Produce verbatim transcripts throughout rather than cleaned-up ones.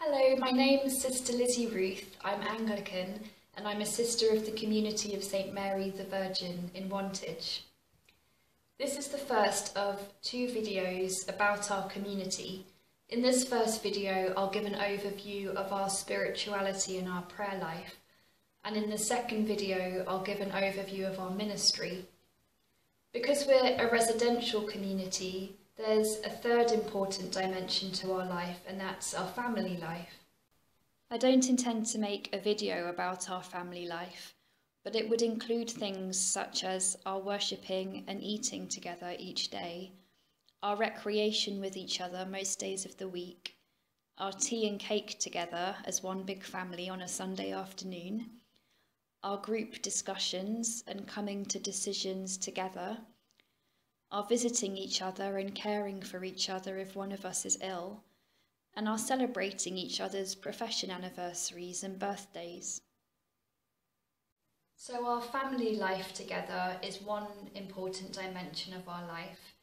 Hello, my name is Sister Lizzie Ruth. I'm Anglican and I'm a sister of the community of St Mary the Virgin in Wantage. This is the first of two videos about our community. In this first video, I'll give an overview of our spirituality and our prayer life. And in the second video, I'll give an overview of our ministry. Because we're a residential community, there's a third important dimension to our life, and that's our family life. I don't intend to make a video about our family life, but it would include things such as our worshipping and eating together each day, our recreation with each other most days of the week, our tea and cake together as one big family on a Sunday afternoon, our group discussions and coming to decisions together, our visiting each other and caring for each other if one of us is ill, and our celebrating each other's profession anniversaries and birthdays. So our family life together is one important dimension of our life,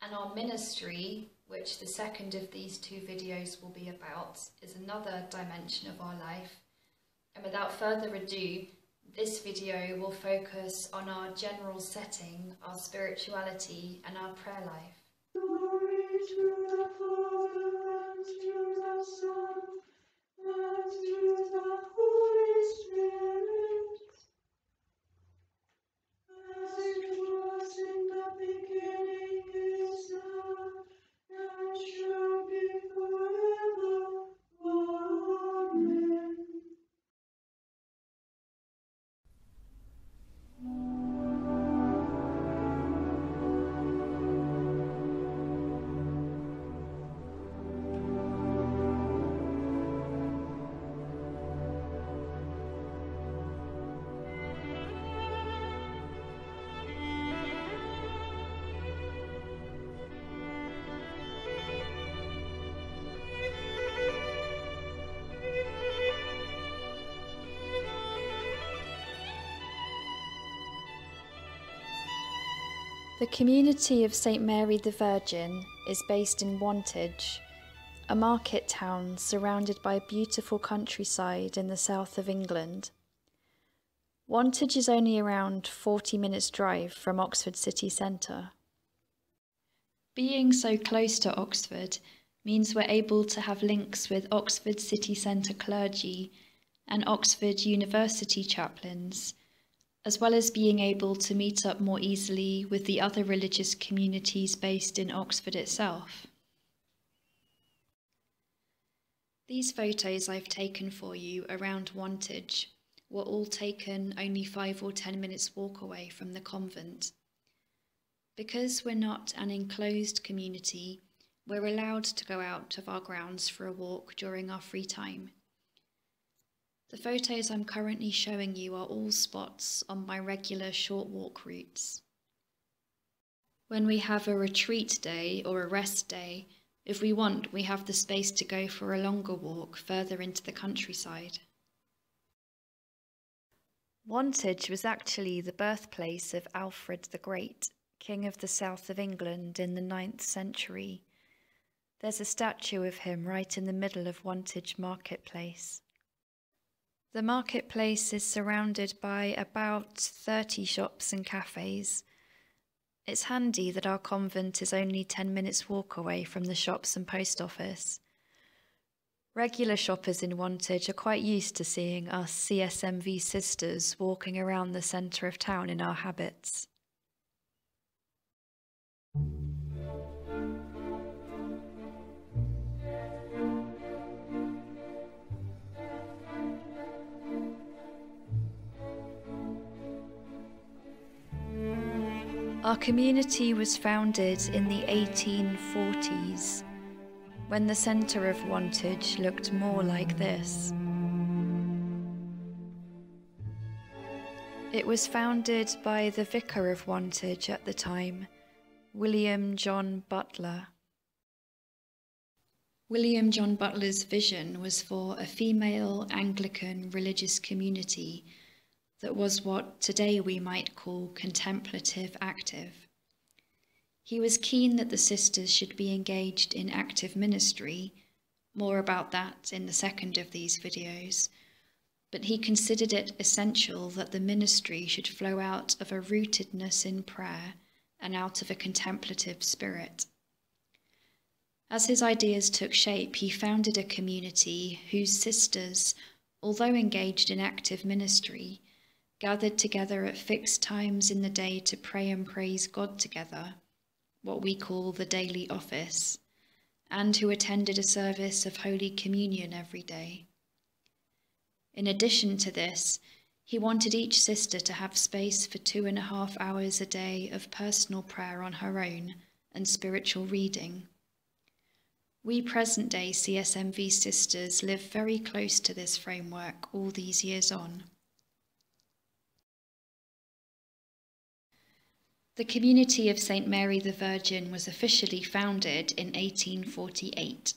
and our ministry, which the second of these two videos will be about, is another dimension of our life. And without further ado, this video will focus on our general setting, our spirituality and our prayer life. Glory to the Father, and to the Son, and to the Holy Spirit, as it was in the beginning, is now, and shall be forever. Amen. The community of St Mary the Virgin is based in Wantage, a market town surrounded by beautiful countryside in the south of England. Wantage is only around forty minutes drive from Oxford city centre. Being so close to Oxford means we're able to have links with Oxford city centre clergy and Oxford University chaplains, as well as being able to meet up more easily with the other religious communities based in Oxford itself. These photos I've taken for you around Wantage were all taken only five or ten minutes walk away from the convent. Because we're not an enclosed community, we're allowed to go out of our grounds for a walk during our free time. The photos I'm currently showing you are all spots on my regular short walk routes. When we have a retreat day or a rest day, if we want, we have the space to go for a longer walk further into the countryside. Wantage was actually the birthplace of Alfred the Great, King of the South of England in the ninth century. There's a statue of him right in the middle of Wantage marketplace. The marketplace is surrounded by about thirty shops and cafes. It's handy that our convent is only ten minutes walk away from the shops and post office. Regular shoppers in Wantage are quite used to seeing us C S M V sisters walking around the centre of town in our habits. Our community was founded in the eighteen forties, when the centre of Wantage looked more like this. It was founded by the vicar of Wantage at the time, William John Butler. William John Butler's vision was for a female Anglican religious community that was what today we might call contemplative active. He was keen that the sisters should be engaged in active ministry, more about that in the second of these videos, but he considered it essential that the ministry should flow out of a rootedness in prayer and out of a contemplative spirit. As his ideas took shape, he founded a community whose sisters, although engaged in active ministry, gathered together at fixed times in the day to pray and praise God together, what we call the daily office, and who attended a service of Holy Communion every day. In addition to this, he wanted each sister to have space for two and a half hours a day of personal prayer on her own and spiritual reading. We present-day C S M V sisters live very close to this framework all these years on. The community of St Mary the Virgin was officially founded in eighteen forty-eight.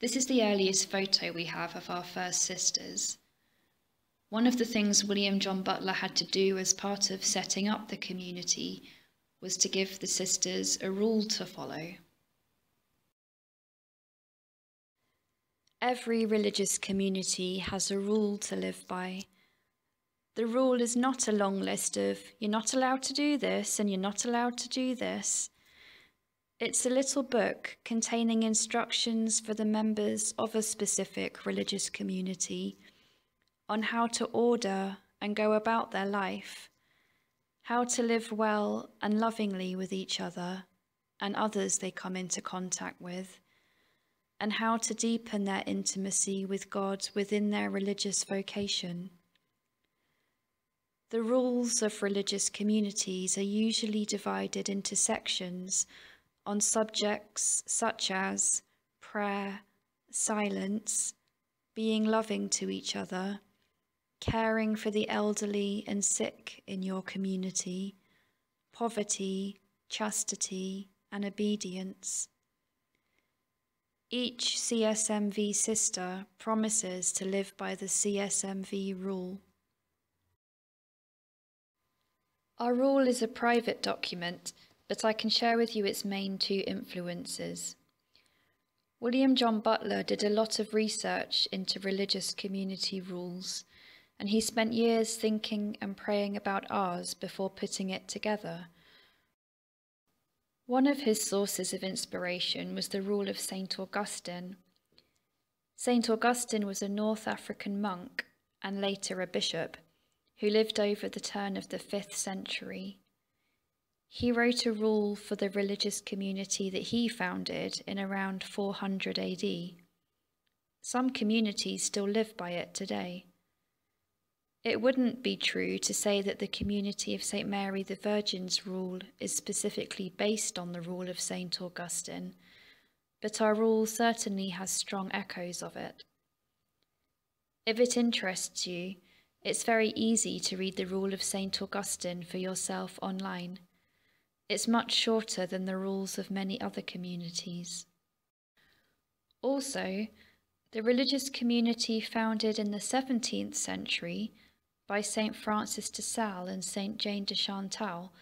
This is the earliest photo we have of our first sisters. One of the things William John Butler had to do as part of setting up the community was to give the sisters a rule to follow. Every religious community has a rule to live by. The rule is not a long list of, you're not allowed to do this and you're not allowed to do this. It's a little book containing instructions for the members of a specific religious community on how to order and go about their life, how to live well and lovingly with each other and others they come into contact with, and how to deepen their intimacy with God within their religious vocation. The rules of religious communities are usually divided into sections on subjects such as prayer, silence, being loving to each other, caring for the elderly and sick in your community, poverty, chastity, and obedience. Each C S M V sister promises to live by the C S M V rule. Our rule is a private document, but I can share with you its main two influences. William John Butler did a lot of research into religious community rules, and he spent years thinking and praying about ours before putting it together. One of his sources of inspiration was the rule of Saint Augustine. Saint Augustine was a North African monk, and later a bishop, who lived over the turn of the fifth century. He wrote a rule for the religious community that he founded in around four hundred A D. Some communities still live by it today. It wouldn't be true to say that the community of St Mary the Virgin's rule is specifically based on the rule of St Augustine, but our rule certainly has strong echoes of it. If it interests you, it's very easy to read the rule of Saint Augustine for yourself online. It's much shorter than the rules of many other communities. Also, the religious community founded in the seventeenth century by Saint Francis de Sales and Saint Jane de Chantal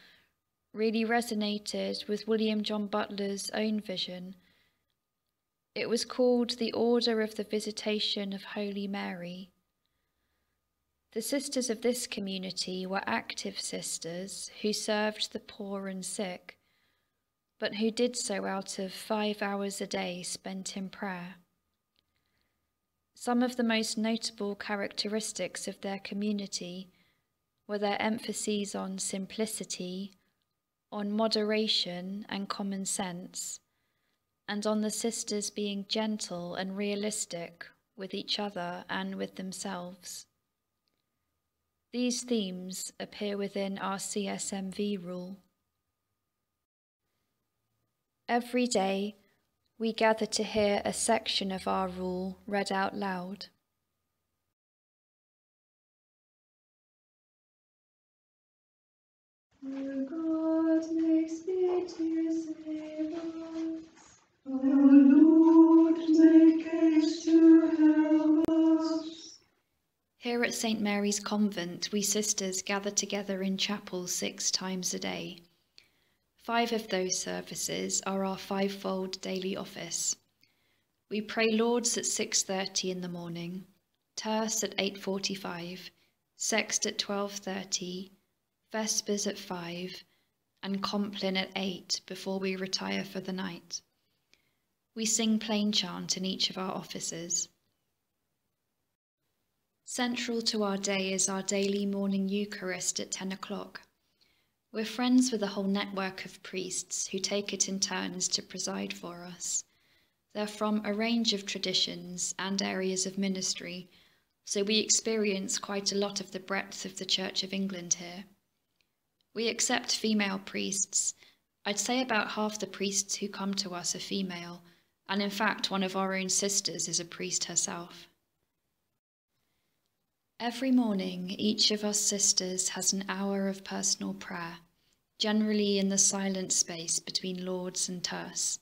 really resonated with William John Butler's own vision. It was called the Order of the Visitation of Holy Mary. The sisters of this community were active sisters who served the poor and sick, but who did so out of five hours a day spent in prayer. Some of the most notable characteristics of their community were their emphases on simplicity, on moderation and common sense, and on the sisters being gentle and realistic with each other and with themselves. These themes appear within our C S M V rule. Every day, we gather to hear a section of our rule read out loud. O God, make speed to save us. O Lord, make haste to help us. Here at St Mary's Convent, we sisters gather together in chapel six times a day. Five of those services are our fivefold daily office. We pray Lauds at six thirty in the morning, Terce at eight forty-five, Sext at twelve thirty, Vespers at five, and Compline at eight before we retire for the night. We sing plain chant in each of our offices. Central to our day is our daily morning Eucharist at ten o'clock. We're friends with a whole network of priests who take it in turns to preside for us. They're from a range of traditions and areas of ministry, so we experience quite a lot of the breadth of the Church of England here. We accept female priests. I'd say about half the priests who come to us are female, and in fact one of our own sisters is a priest herself. Every morning, each of us sisters has an hour of personal prayer, generally in the silent space between Lauds and Terce.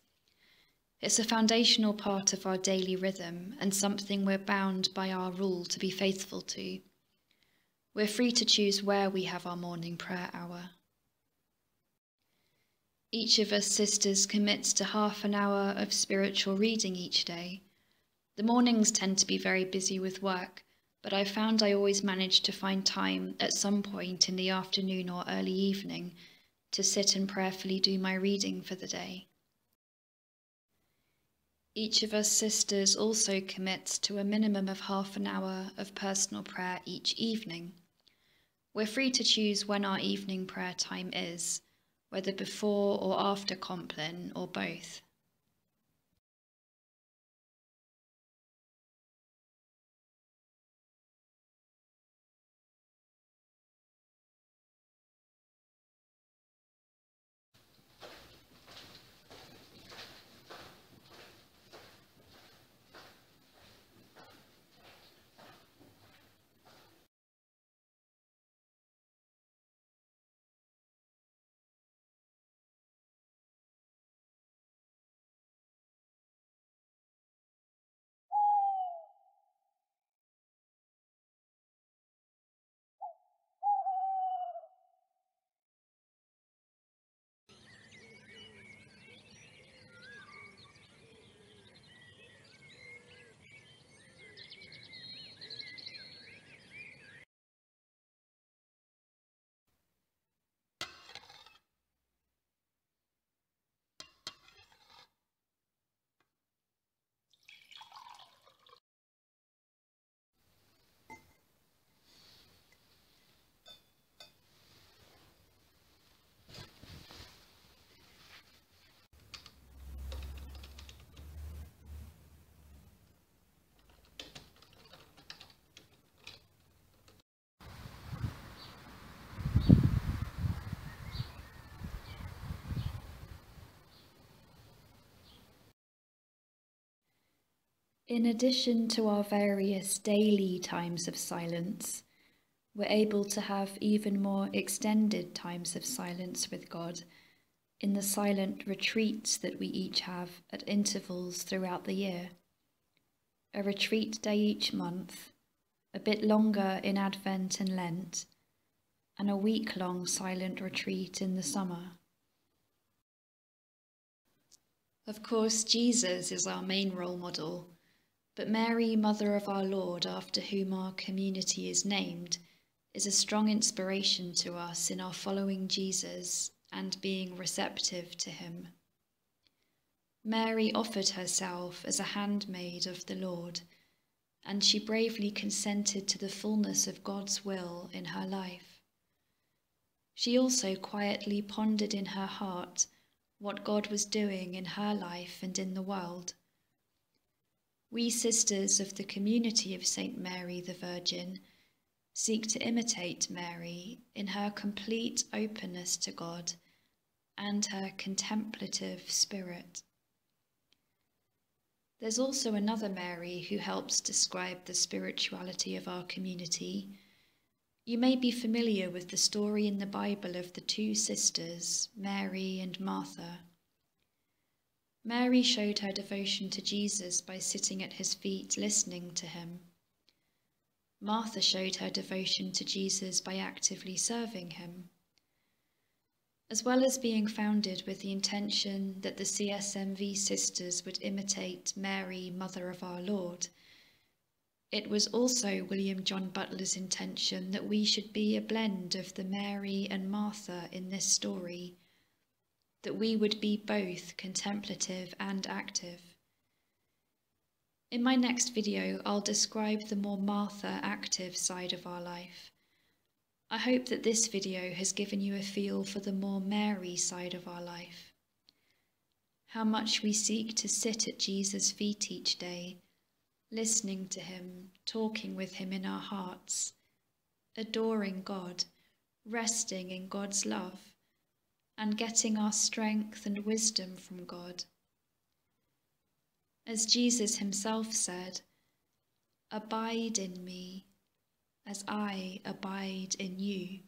It's a foundational part of our daily rhythm and something we're bound by our rule to be faithful to. We're free to choose where we have our morning prayer hour. Each of us sisters commits to half an hour of spiritual reading each day. The mornings tend to be very busy with work, but I found I always managed to find time at some point in the afternoon or early evening to sit and prayerfully do my reading for the day. Each of us sisters also commits to a minimum of half an hour of personal prayer each evening. We're free to choose when our evening prayer time is, whether before or after Compline or both. In addition to our various daily times of silence, we're able to have even more extended times of silence with God in the silent retreats that we each have at intervals throughout the year. A retreat day each month, a bit longer in Advent and Lent, and a week-long silent retreat in the summer. Of course, Jesus is our main role model, but Mary, Mother of our Lord, after whom our community is named, is a strong inspiration to us in our following Jesus and being receptive to him. Mary offered herself as a handmaid of the Lord, and she bravely consented to the fullness of God's will in her life. She also quietly pondered in her heart what God was doing in her life and in the world. We sisters of the community of St Mary the Virgin seek to imitate Mary in her complete openness to God and her contemplative spirit. There's also another Mary who helps describe the spirituality of our community. You may be familiar with the story in the Bible of the two sisters, Mary and Martha. Mary showed her devotion to Jesus by sitting at his feet, listening to him. Martha showed her devotion to Jesus by actively serving him. as well as being founded with the intention that the C S M V sisters would imitate Mary, Mother of our Lord. It was also William John Butler's intention that we should be a blend of the Mary and Martha in this story, that we would be both contemplative and active. In my next video, I'll describe the more Martha active side of our life. I hope that this video has given you a feel for the more Mary side of our life. How much we seek to sit at Jesus' feet each day, listening to him, talking with him in our hearts, adoring God, resting in God's love, and getting our strength and wisdom from God. As Jesus himself said, "Abide in me, as I abide in you."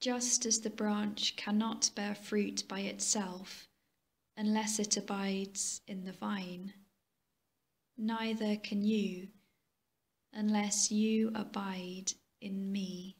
Just as the branch cannot bear fruit by itself unless it abides in the vine, neither can you unless you abide in me.